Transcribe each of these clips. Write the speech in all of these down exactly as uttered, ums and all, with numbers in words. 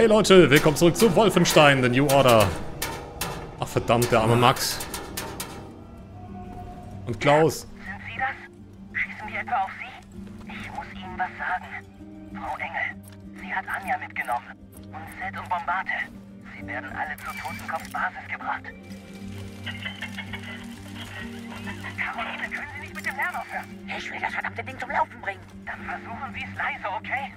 Hey Leute, willkommen zurück zu Wolfenstein The New Order. Ach verdammt, der arme Max. Und Klaus. Ja, sind Sie das? Schießen wir etwa auf Sie? Ich muss Ihnen was sagen. Frau Engel, sie hat Anja mitgenommen. Und Seth und Bombarde. Sie werden alle zur Totenkopfbasis gebracht. Caroline, können Sie nicht mit dem Lärm aufhören? Ich will das verdammte Ding zum Laufen bringen. Dann versuchen Sie es leise, okay?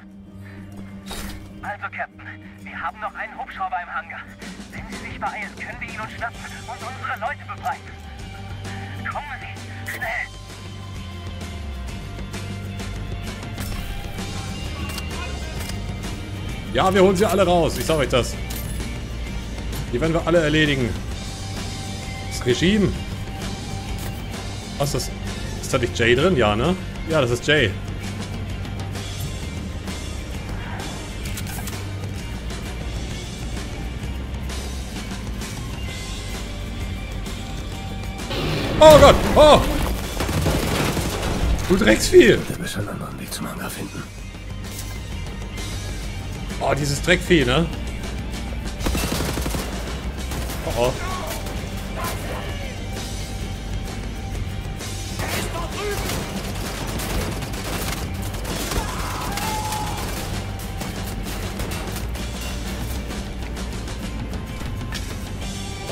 Also, Captain, wir haben noch einen Hubschrauber im Hangar. Wenn Sie sich beeilen, können wir ihn uns schnappen und unsere Leute befreien. Kommen Sie, schnell! Ja, wir holen sie alle raus, ich sag euch das. Die werden wir alle erledigen. Das Regime. Was ist das? Ist da nicht Jay drin? Ja, ne? Ja, das ist Jay. Oh Gott! Oh! Du trägst viel! Wir müssen einen anderen Weg zum Hangar finden. Oh, dieses Dreckvieh, ne? Oh oh.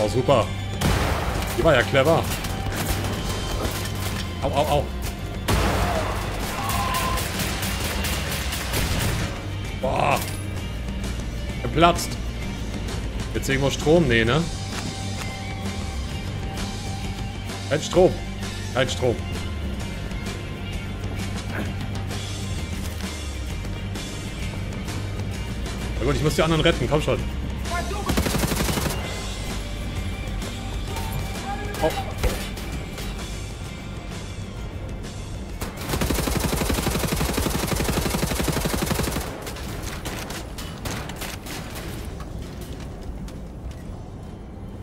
Oh, super. Die war ja clever. Au, au, au. Boah. Geplatzt. Jetzt irgendwo Strom? Nee, ne? Kein Strom. Kein Strom. Na gut, ich muss die anderen retten. Komm schon. Oh.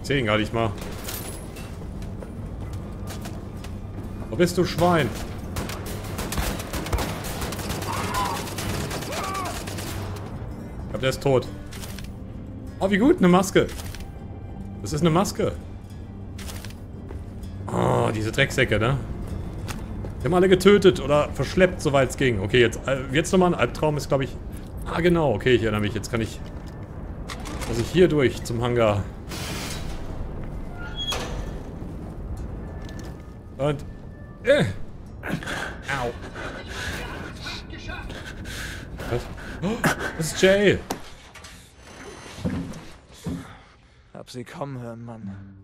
Zehn hatte ich mal. Wo bist du, Schwein? Ich glaube, der ist tot. Oh, wie gut, eine Maske. Das ist eine Maske. Oh, diese Drecksäcke, ne? Wir haben alle getötet oder verschleppt, soweit es ging. Okay, jetzt, jetzt nochmal ein Albtraum ist, glaube ich... Ah, genau. Okay, ich erinnere mich. Jetzt kann ich... Muss ich hier durch zum Hangar... Und... Äh. Au. Was? Oh, das ist Jay. Hab sie kommen hören, Mann.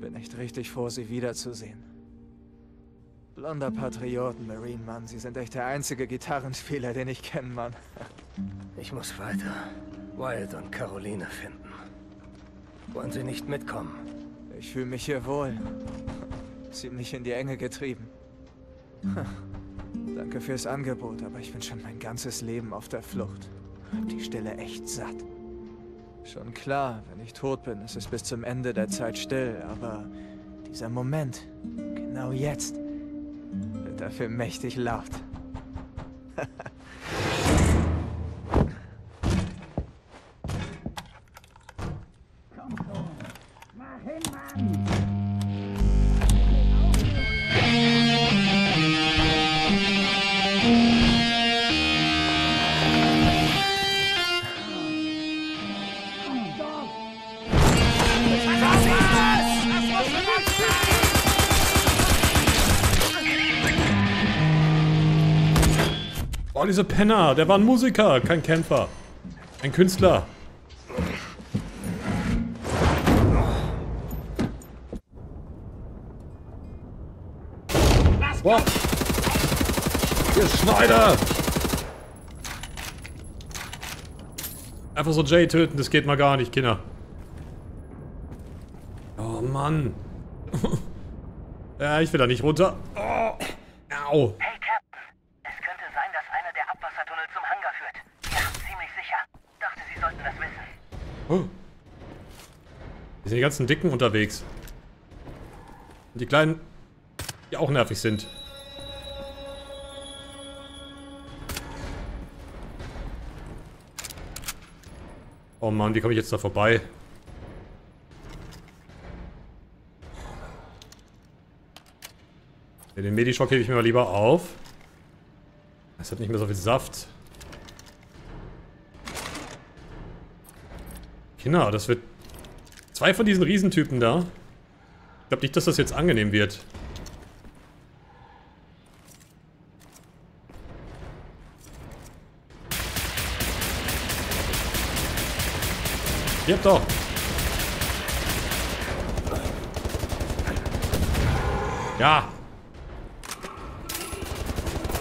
Bin echt richtig froh, sie wiederzusehen. Blonder Patriot, Marine, Mann. Sie sind echt der einzige Gitarrenspieler, den ich kenne, Mann. Ich muss weiter. Wyatt und Caroline finden. Wollen sie nicht mitkommen? Ich fühle mich hier wohl. Ziemlich in die Enge getrieben. Hm. Danke fürs Angebot, aber ich bin schon mein ganzes Leben auf der Flucht. Hab die Stille echt satt. Schon klar, wenn ich tot bin, ist es bis zum Ende der Zeit still, aber dieser Moment, genau jetzt, wird dafür mächtig laut. Oh, dieser Penner, der war ein Musiker, kein Kämpfer. Ein Künstler. Boah. Hier, Schneider! Einfach so Jay töten, das geht mal gar nicht, Kinder. Oh, Mann. Ja, ich will da nicht runter. Oh. Au. Oh. Hier sind die ganzen Dicken unterwegs. Und die Kleinen, die auch nervig sind. Oh Mann, wie komme ich jetzt da vorbei? Den Medischock hebe ich mir mal lieber auf. Es hat nicht mehr so viel Saft. Kinder, das wird... Zwei von diesen Riesentypen da. Ich glaube nicht, dass das jetzt angenehm wird. Ja, doch. Ja.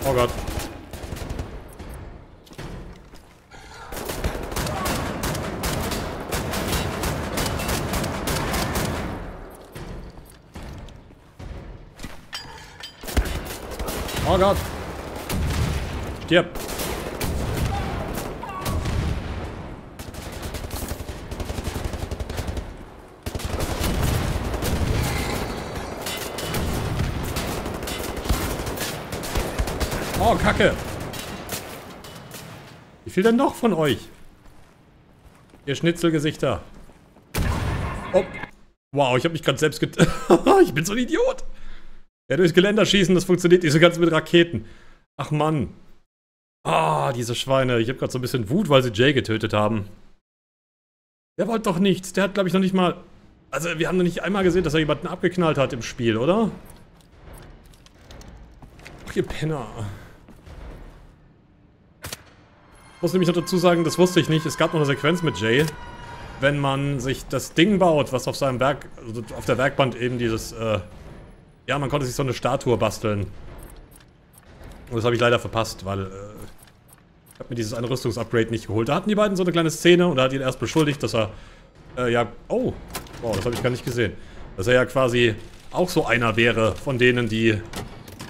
Oh Gott. Oh Gott. Stirb. Oh, Kacke. Wie viel denn noch von euch? Ihr Schnitzelgesichter. Oh. Wow, ich habe mich gerade selbst get... Ich bin so ein Idiot. Ja, durchs Geländer schießen, das funktioniert nicht so ganz mit Raketen. Ach Mann. Ah, diese Schweine. Ich habe gerade so ein bisschen Wut, weil sie Jay getötet haben. Der wollte doch nichts. Der hat, glaube ich, noch nicht mal... Also, wir haben noch nicht einmal gesehen, dass er jemanden abgeknallt hat im Spiel, oder? Ach, ihr Penner. Ich muss nämlich noch dazu sagen, das wusste ich nicht. Es gab noch eine Sequenz mit Jay. Wenn man sich das Ding baut, was auf seinem Werk... Also auf der Werkbank eben dieses... Äh, ja, man konnte sich so eine Statue basteln. Und das habe ich leider verpasst, weil äh, ich habe mir dieses eine Rüstungsupgrade nicht geholt. Da hatten die beiden so eine kleine Szene und da hat ihn erst beschuldigt, dass er äh, ja... Oh, wow, das habe ich gar nicht gesehen. Dass er ja quasi auch so einer wäre von denen, die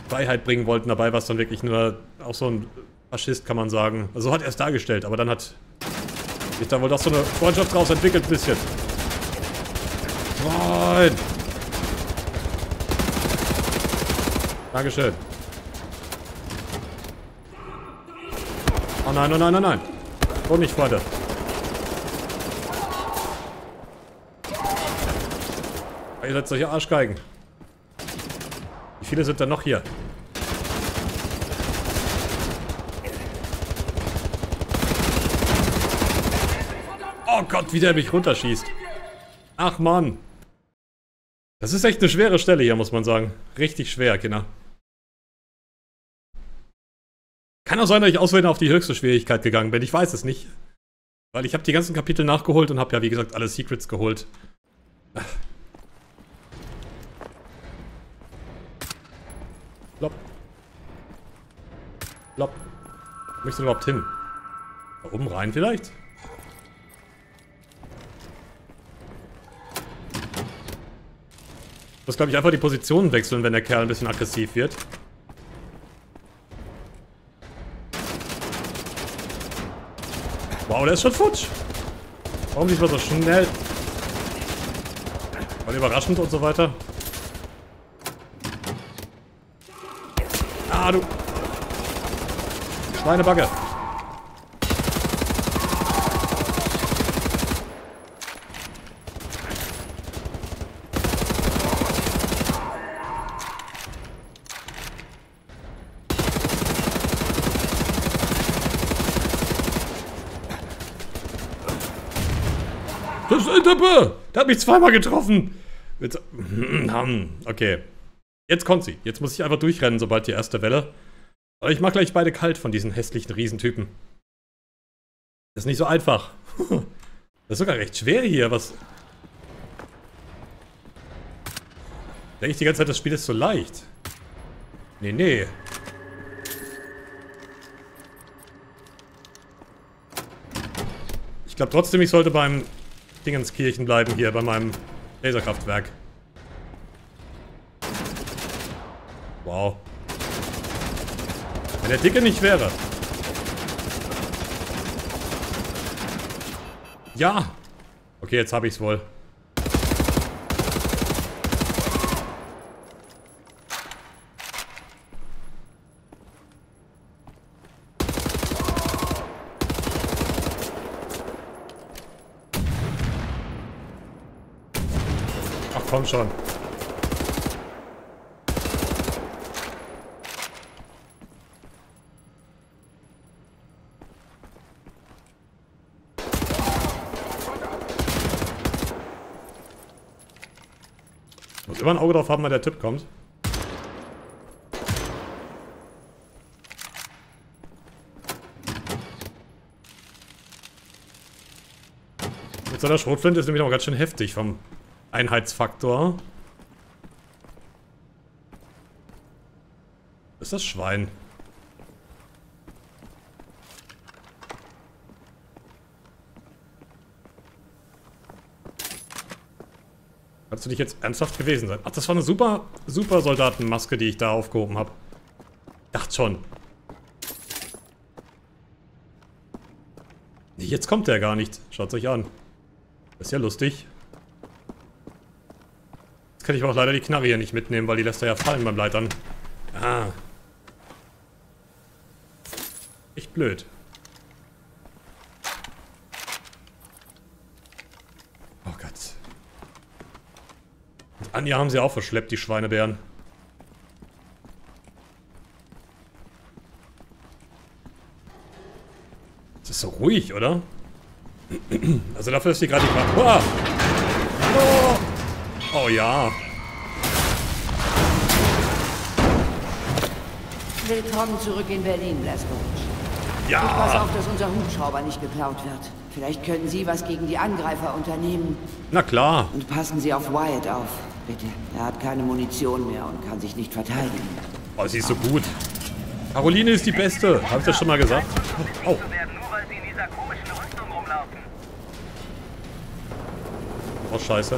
Freiheit bringen wollten. Dabei war es dann wirklich nur auch so ein Faschist, kann man sagen. Also hat er es dargestellt, aber dann hat sich da wohl doch so eine Freundschaft draus entwickelt ein bisschen. Nein! Dankeschön. Oh nein, oh nein, oh nein. Und nicht, Freunde. Ihr seid solche Arschgeigen. Wie viele sind denn noch hier? Oh Gott, wie der mich runterschießt. Ach Mann. Das ist echt eine schwere Stelle hier, muss man sagen. Richtig schwer, Kinder. Kann auch sein, dass ich auswählen auf die höchste Schwierigkeit gegangen bin. Ich weiß es nicht. Weil ich habe die ganzen Kapitel nachgeholt und habe ja, wie gesagt, alle Secrets geholt. Plopp. Plopp. Wo möchtest du überhaupt hin? Da oben rein vielleicht? Ich muss, glaube ich, einfach die Position wechseln, wenn der Kerl ein bisschen aggressiv wird. Wow, der ist schon futsch. Warum nicht mal so schnell? Voll überraschend und so weiter. Ah, du. Schweinebacke. Der hat mich zweimal getroffen. Okay. Jetzt kommt sie. Jetzt muss ich einfach durchrennen, sobald die erste Welle. Aber ich mach gleich beide kalt von diesen hässlichen Riesentypen. Das ist nicht so einfach. Das ist sogar recht schwer hier, was... Denke ich die ganze Zeit, das Spiel ist so leicht. Nee, nee. Ich glaube trotzdem, ich sollte beim... Dingenskirchen bleiben hier bei meinem Laserkraftwerk. Wow. Wenn der Dicke nicht wäre. Ja. Okay, jetzt habe ich es wohl. komm schon. Muss immer ein Auge drauf haben, wenn der Typ kommt. Mit seiner Schrotflinte ist nämlich noch ganz schön heftig vom Einheitsfaktor. Ist das Schwein? Kannst du dich jetzt ernsthaft gewesen sein? Ach, das war eine super, super Soldatenmaske, die ich da aufgehoben habe. Dachte schon. Nee, jetzt kommt der gar nicht. Schaut euch an. Das ist ja lustig. Jetzt kann ich aber auch leider die Knarre hier nicht mitnehmen, weil die lässt er ja fallen beim Leitern. Ah. Echt blöd. Oh Gott. Und Anja haben sie auch verschleppt, die Schweinebären. Das ist so ruhig, oder? Also dafür ist die gerade die Karte. Oh. Oh ja. Willkommen zurück in Berlin, Blaskowitz. Ja. Und pass auf, dass unser Hubschrauber nicht geklaut wird. Vielleicht können Sie was gegen die Angreifer unternehmen. Na klar. Und passen Sie auf Wyatt auf, bitte. Er hat keine Munition mehr und kann sich nicht verteidigen. Oh, sie ist so gut. Caroline ist die Beste. Habe ich das schon mal gesagt? Oh. Oh, scheiße.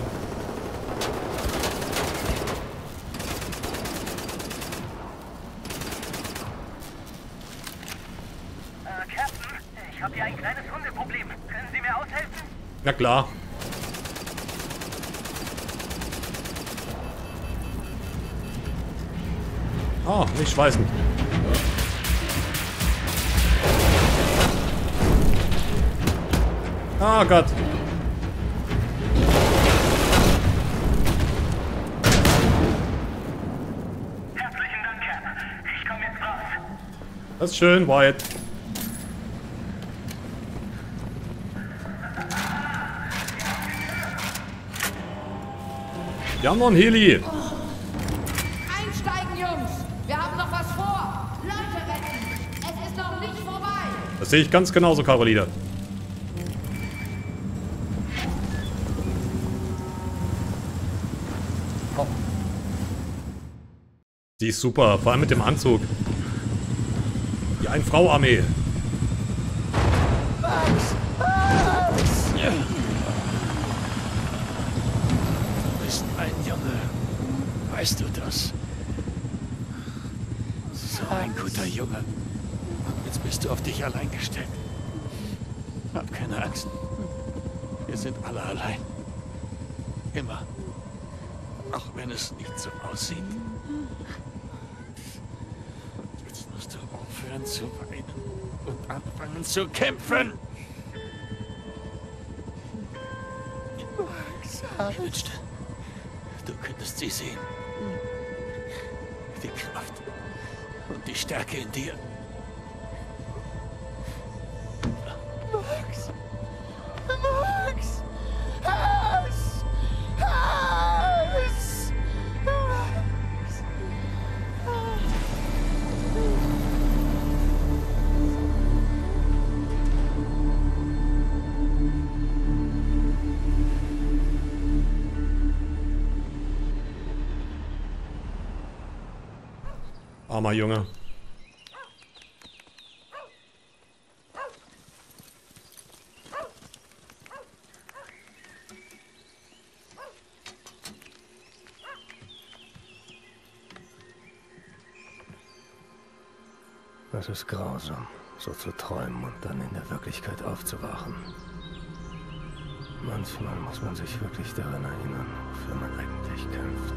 Na klar. Ah, oh, nicht schweißen. Ah, oh Gott. Herzlichen Dank, Cap. Ich komme jetzt raus. Das ist schön, Wyatt. Wir haben noch einen Heli. Oh. Einsteigen, Jungs. Wir haben noch was vor. Leute retten. Es ist noch nicht vorbei. Das sehe ich ganz genauso, Caroline. Oh. Die ist super. Vor allem mit dem Anzug. Die Ein-Frau-Armee. Max! Max! Yeah. Ein Junge, weißt du das? So ein guter Junge. Jetzt bist du auf dich allein gestellt. Hab keine Angst. Wir sind alle allein. Immer. Auch wenn es nicht so aussieht. Jetzt musst du aufhören zu weinen und anfangen zu kämpfen. Ich wünschte, du könntest sie sehen. Die Kraft und die Stärke in dir. Max! Max! Hass! Hass! Max! Armer Junge. Das ist grausam, so zu träumen und dann in der Wirklichkeit aufzuwachen. Manchmal muss man sich wirklich daran erinnern, wofür man eigentlich kämpft.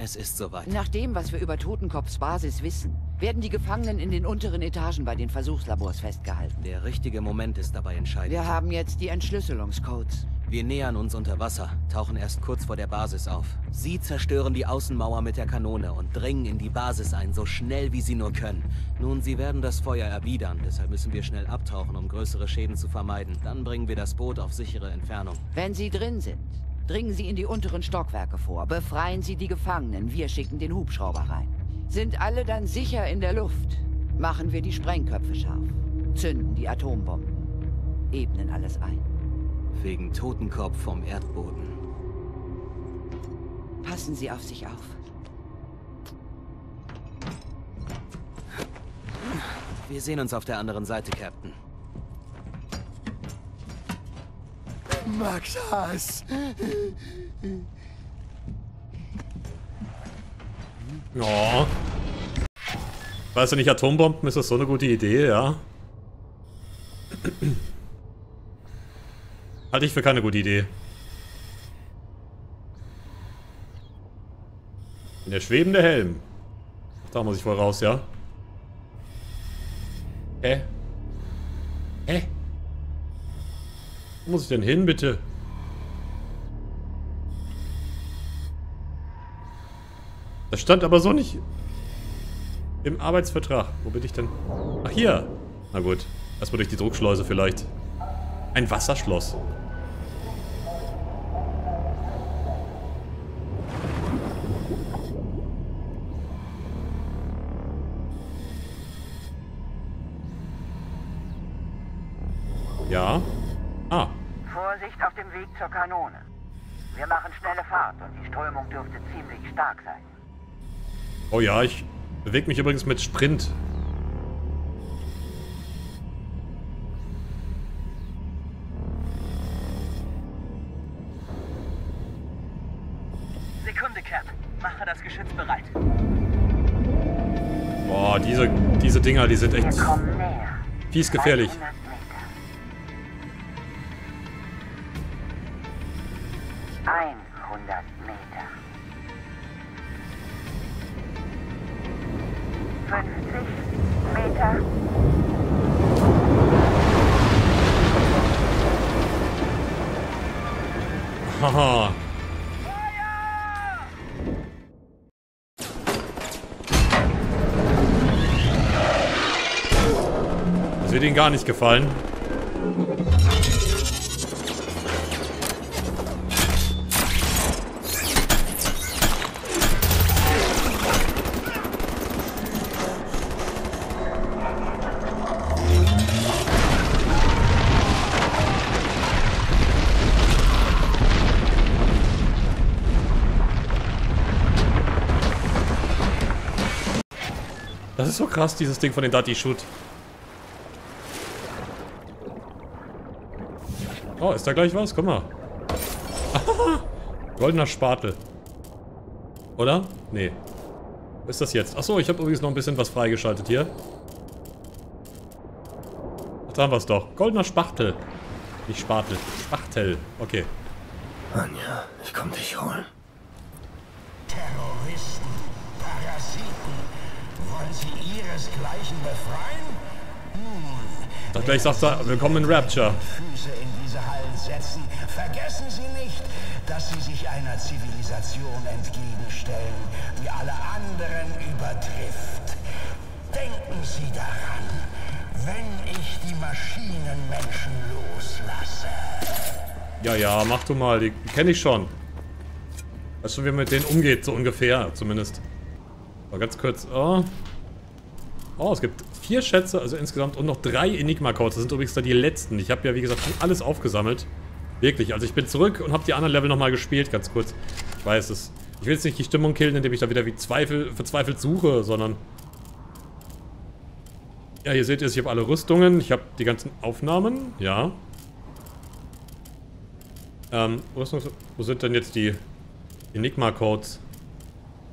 Es ist soweit. Nach dem, was wir über Totenkopfbasis wissen, werden die Gefangenen in den unteren Etagen bei den Versuchslabors festgehalten. Der richtige Moment ist dabei entscheidend. Wir haben jetzt die Entschlüsselungscodes. Wir nähern uns unter Wasser, tauchen erst kurz vor der Basis auf. Sie zerstören die Außenmauer mit der Kanone und dringen in die Basis ein, so schnell wie sie nur können. Nun, sie werden das Feuer erwidern, deshalb müssen wir schnell abtauchen, um größere Schäden zu vermeiden. Dann bringen wir das Boot auf sichere Entfernung. Wenn sie drin sind, dringen sie in die unteren Stockwerke vor, befreien sie die Gefangenen, wir schicken den Hubschrauber rein. Sind alle dann sicher in der Luft, machen wir die Sprengköpfe scharf, zünden die Atombomben, ebnen alles ein. Wegen Totenkopf vom Erdboden. Passen Sie auf sich auf. Wir sehen uns auf der anderen Seite, Captain. Max Haas! Ja. Weißt du nicht, Atombomben ist das so eine gute Idee, ja? Halte ich für keine gute Idee. Der schwebende Helm. Da muss ich wohl raus, ja? Hä? Hä? Wo muss ich denn hin, bitte? Das stand aber so nicht im Arbeitsvertrag. Wo bin ich denn? Ach, hier. Na gut. Erstmal durch die Druckschleuse vielleicht. Ein Wasserschloss. Ja. Ah. Vorsicht auf dem Weg zur Kanone. Wir machen schnelle Fahrt und die Strömung dürfte ziemlich stark sein. Oh ja, ich bewege mich übrigens mit Sprint. Boah, diese, diese Dinger, die sind echt fies gefährlich. hundert Meter. fünfzig Meter. Haha. Wird ihnen gar nicht gefallen. Das ist so krass, dieses Ding von den Dati Shoot. Oh, ist da gleich was? Guck mal. Ah, goldener Spatel. Oder? Nee. Was ist das jetzt? Achso, ich habe übrigens noch ein bisschen was freigeschaltet hier. Ach, da haben wir es doch. Goldener Spachtel. Nicht Spatel. Spachtel. Okay. Anja, ich komm dich holen. Terroristen, Parasiten. Wollen sie ihresgleichen befreien? Doch gleich sagt er, willkommen in Rapture. Füße in diese Hallen setzen. Vergessen Sie nicht, dass Sie sich einer Zivilisation entgegenstellen, die alle anderen übertrifft. Denken Sie daran, wenn ich die Maschinenmenschen loslasse. Ja, ja, mach du mal, die kenne ich schon. Weißt du, wie man mit denen umgeht, so ungefähr, zumindest. Mal ganz kurz. Oh. Oh, es gibt vier Schätze, also insgesamt, und noch drei Enigma-Codes. Das sind übrigens da die letzten. Ich habe ja, wie gesagt, schon alles aufgesammelt. Wirklich, also ich bin zurück und habe die anderen Level nochmal gespielt, ganz kurz. Ich weiß es. Ich will jetzt nicht die Stimmung killen, indem ich da wieder wie Zweifel, verzweifelt suche, sondern... Ja, hier seht ihr es, ich habe alle Rüstungen, ich habe die ganzen Aufnahmen, ja. Ähm, Rüstungs... Wo sind denn jetzt die Enigma-Codes?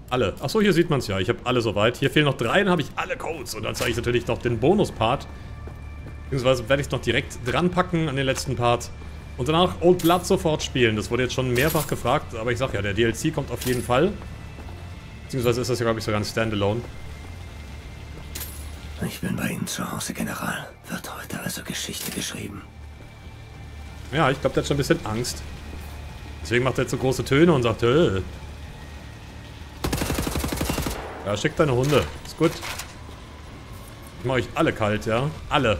Alle. Achso, hier sieht man es ja. Ich habe alle soweit. Hier fehlen noch drei, dann habe ich alle Codes. Und dann zeige ich natürlich noch den Bonus-Part. Beziehungsweise werde ich es noch direkt dran packen an den letzten Part. Und danach Old Blood sofort spielen. Das wurde jetzt schon mehrfach gefragt. Aber ich sag ja, der D L C kommt auf jeden Fall. Beziehungsweise ist das ja, glaube ich, sogar ein Standalone. Ich bin bei Ihnen zu Hause, General. Wird heute also Geschichte geschrieben. Ja, ich glaube, der hat schon ein bisschen Angst. Deswegen macht er jetzt so große Töne und sagt, hö. Ja, schick deine Hunde. Ist gut. Ich mache euch alle kalt, ja? Alle.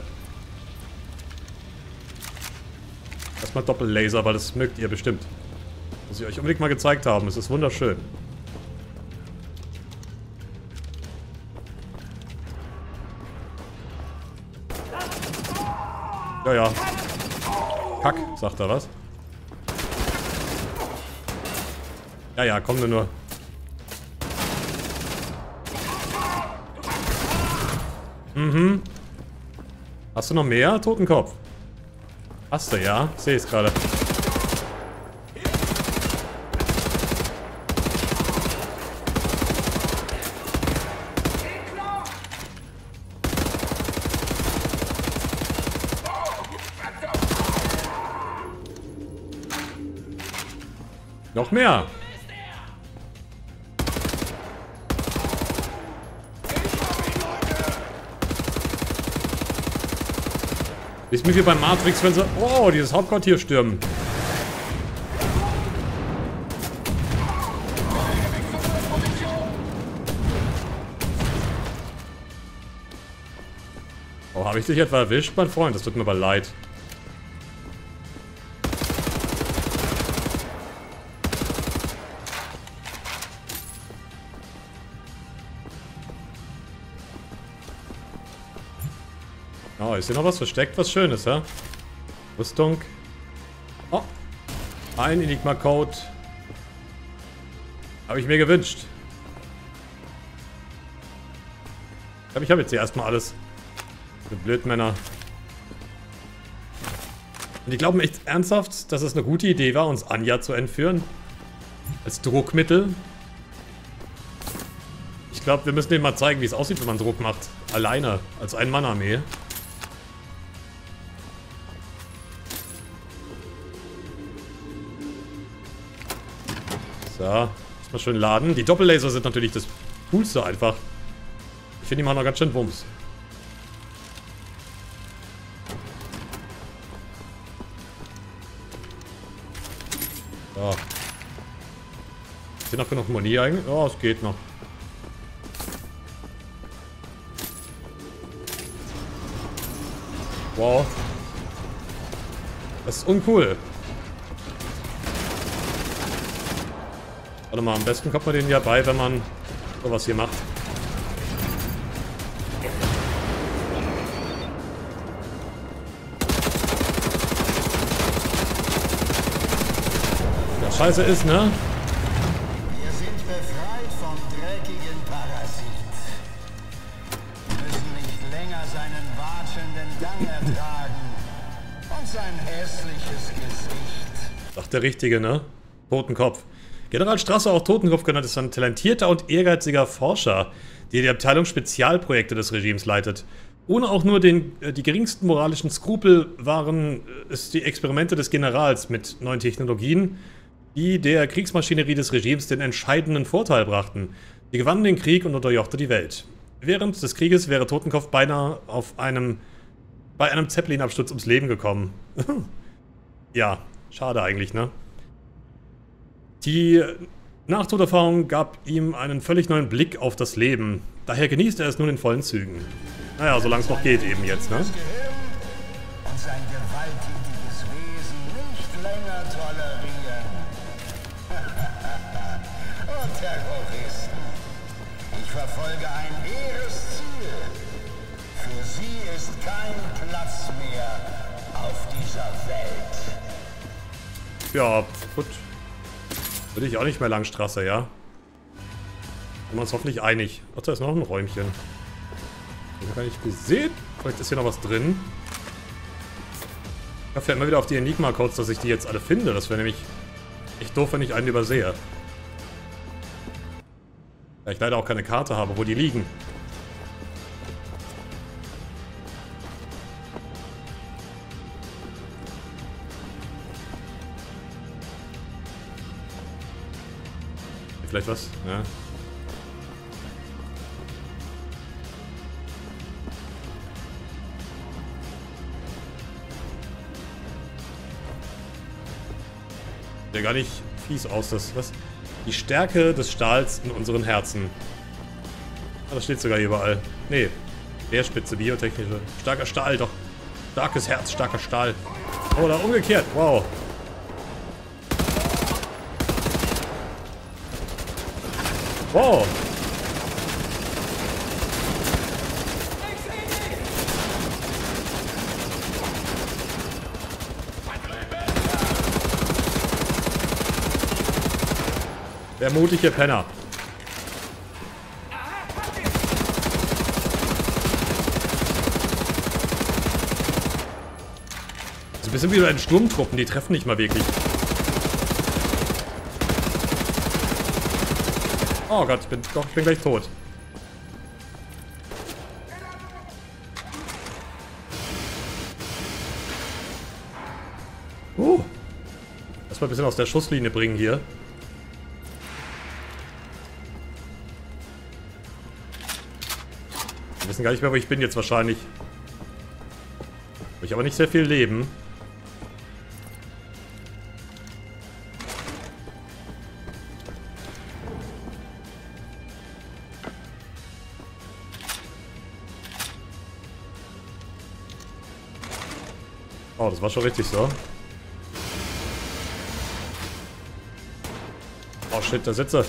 Erstmal Doppellaser, weil das mögt ihr bestimmt. Muss ich euch unbedingt mal gezeigt haben. Es ist wunderschön. Ja, ja. Kack, sagt er was. Ja, ja, komm nur nur. Mhm. Hast du noch mehr? Totenkopf. Hast du, ja? Ich sehe es gerade. Noch mehr. Ist mir hier beim Matrix, wenn sie... Oh, dieses Hauptquartier stürmen. Oh, habe ich dich etwa erwischt, mein Freund? Das tut mir aber leid. Ist hier noch was versteckt? Was Schönes, hä? Rüstung. Oh. Ein Enigma Code. Habe ich mir gewünscht. Ich glaube, ich habe jetzt hier erstmal alles. Die Blödmänner. Und die glauben echt ernsthaft, dass es eine gute Idee war, uns Anja zu entführen. Als Druckmittel. Ich glaube, wir müssen denen mal zeigen, wie es aussieht, wenn man Druck macht. Alleine. Als Ein-Mann-Armee. Ja, muss mal schön laden. Die Doppellaser sind natürlich das Coolste einfach. Ich finde, die machen noch ganz schön Wumms. Ja. Ist hier noch genug Moni eigentlich? Ja, oh, es geht noch. Wow. Das ist uncool. Warte mal, am besten kommt man denen ja bei, wenn man sowas hier macht. Ja, scheiße ist, ne? Wir sind befreit vom dreckigen Parasit. Wir müssen nicht länger seinen watschenden Gang ertragen. Und sein hässliches Gesicht. Ach, der Richtige, ne? Totenkopf. General Strasser, auch Totenkopf genannt, ist ein talentierter und ehrgeiziger Forscher, der die Abteilung Spezialprojekte des Regimes leitet. Ohne auch nur den, äh, die geringsten moralischen Skrupel waren es die Experimente des Generals mit neuen Technologien, die der Kriegsmaschinerie des Regimes den entscheidenden Vorteil brachten. Sie gewannen den Krieg und unterjochte die Welt. Während des Krieges wäre Totenkopf beinahe auf einem, bei einem Zeppelin-Absturz ums Leben gekommen. Ja, schade eigentlich, ne? Die Nachtoderfahrung gab ihm einen völlig neuen Blick auf das Leben. Daher genießt er es nun in vollen Zügen. Naja, solange es noch geht eben jetzt, ne? Und sein gewalttätiges Wesen nicht länger tolerieren. Oh, Terroristen. Ich verfolge ein hehres Ziel. Für sie ist kein Platz mehr auf dieser Welt. Ja, gut. Würde ich auch nicht mehr lang Straße, ja? Sind wir uns hoffentlich einig. Ach, da ist noch ein Räumchen. Den habe ich nicht gesehen. Vielleicht ist hier noch was drin. Ich hoffe ja immer wieder auf die Enigma Codes, dass ich die jetzt alle finde. Das wäre nämlich echt doof, wenn ich einen übersehe. Da ich leider auch keine Karte habe, wo die liegen. Vielleicht was? Ja. ja gar nicht fies aus. Das, was? Die Stärke des Stahls in unseren Herzen. Ah, das steht sogar überall. Nee. Leerspitze, biotechnische. Starker Stahl, doch. Starkes Herz, starker Stahl. Oder umgekehrt. Wow. Wow. Der mutige Penner. Also wir sind wieder in Sturmtruppen, die treffen nicht mal wirklich. Oh Gott, ich bin, doch, ich bin gleich tot. Uh. Erstmal ein bisschen aus der Schusslinie bringen hier. Wir wissen gar nicht mehr, wo ich bin jetzt wahrscheinlich. Ich habe aber nicht sehr viel Leben. Oh, das war schon richtig so. Oh shit, da sitze.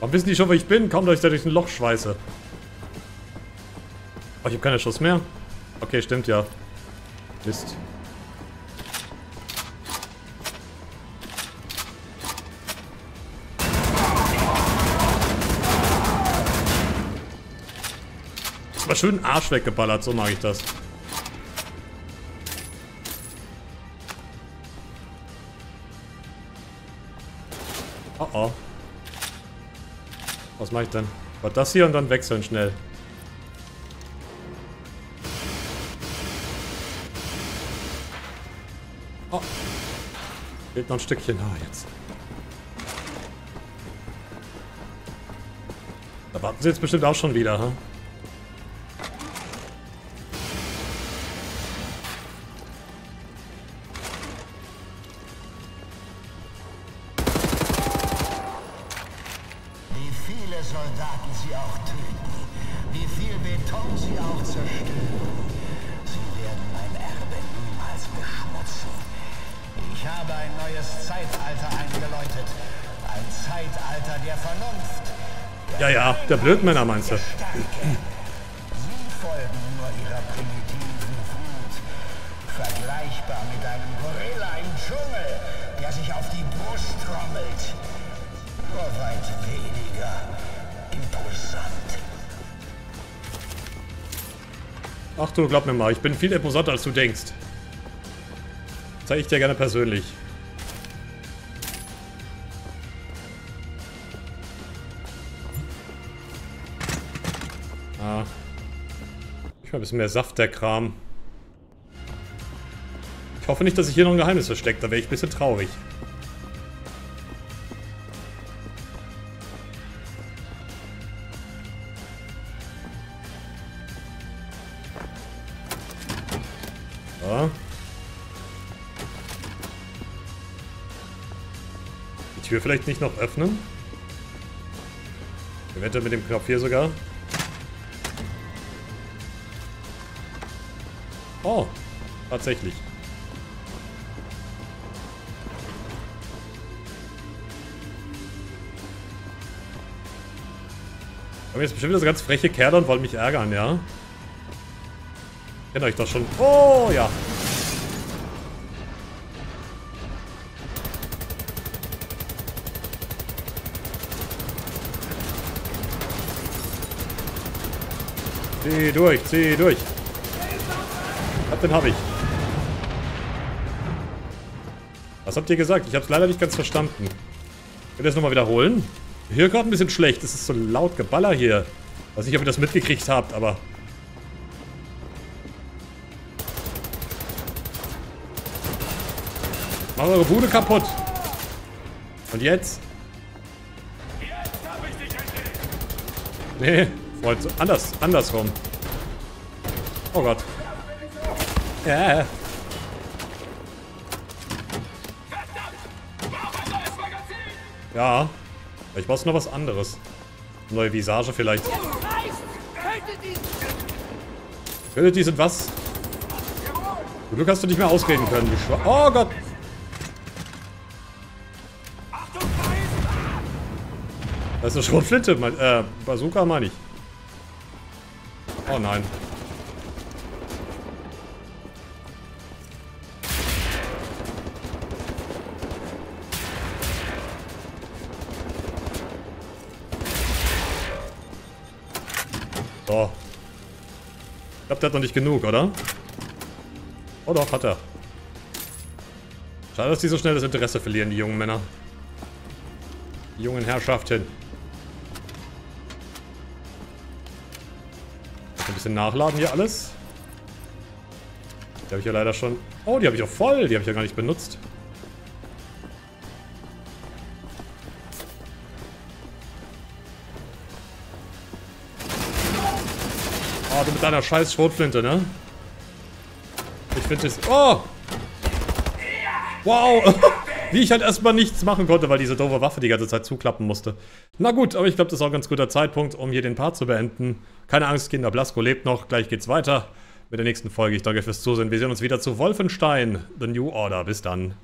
Warum wissen die schon, wo ich bin? Kaum, dass ich da durch ein Loch schweiße. Oh, ich habe keinen Schuss mehr. Okay, stimmt ja. Mist. Das war schön Arsch weggeballert, so mag ich das. Oh oh. Was mache ich denn? War das hier und dann wechseln schnell. Oh. Fehlt noch ein Stückchen. Ah, jetzt. Da warten sie jetzt bestimmt auch schon wieder, hm? Ja, ja, der Blödmänner meinst du? Sie folgen nur ihrer primitiven Wut. Vergleichbar mit einem Gorilla im Dschungel, der sich auf die Brust trommelt. Nur weit weniger imposant. Ach du, glaub mir mal, ich bin viel imposanter, als du denkst. Zeige ich dir gerne persönlich. Ich habe ein bisschen mehr Saft, der Kram. Ich hoffe nicht, dass sich hier noch ein Geheimnis versteckt. Da wäre ich ein bisschen traurig. Ja. Die Tür vielleicht nicht noch öffnen? Eventuell mit dem Knopf hier sogar. Oh, tatsächlich. Aber jetzt bestimmt so ganz freche Kerle und wollen mich ärgern, ja? Kennt euch doch schon. Oh, ja. Zieh durch, zieh durch. Den habe ich. Was habt ihr gesagt? Ich habe es leider nicht ganz verstanden. Könnt ihr das nochmal wiederholen? Ich höre gerade ein bisschen schlecht. Es ist so laut Geballer hier. Ich weiß nicht, ob ihr das mitgekriegt habt, aber... Mach eure Bude kaputt. Und jetzt? Nee, Freund, anders, andersrum. Oh Gott. Äh. Ja. Ich brauche noch was anderes. Neue Visage vielleicht. Tötet die sind was? Zum Glück hast du nicht mehr ausreden können. Oh Gott! Das ist eine Schrotflinte. Mein, äh, Bazooka meine ich. Oh nein. So. Ich glaube, der hat noch nicht genug, oder? Oh doch, hat er. Schade, dass die so schnell das Interesse verlieren, die jungen Männer. Die jungen Herrschaften. Ein bisschen nachladen hier alles. Die habe ich ja leider schon... Oh, die habe ich auch voll. Die habe ich ja gar nicht benutzt. Oh, du mit deiner scheiß Schrotflinte, ne? Ich finde es... Oh! Wow! Wie ich halt erstmal nichts machen konnte, weil diese doofe Waffe die ganze Zeit zuklappen musste. Na gut, aber ich glaube, das ist auch ein ganz guter Zeitpunkt, um hier den Part zu beenden. Keine Angst, Kinder, Blasko lebt noch. Gleich geht's weiter mit der nächsten Folge. Ich danke fürs Zusehen. Wir sehen uns wieder zu Wolfenstein The New Order. Bis dann.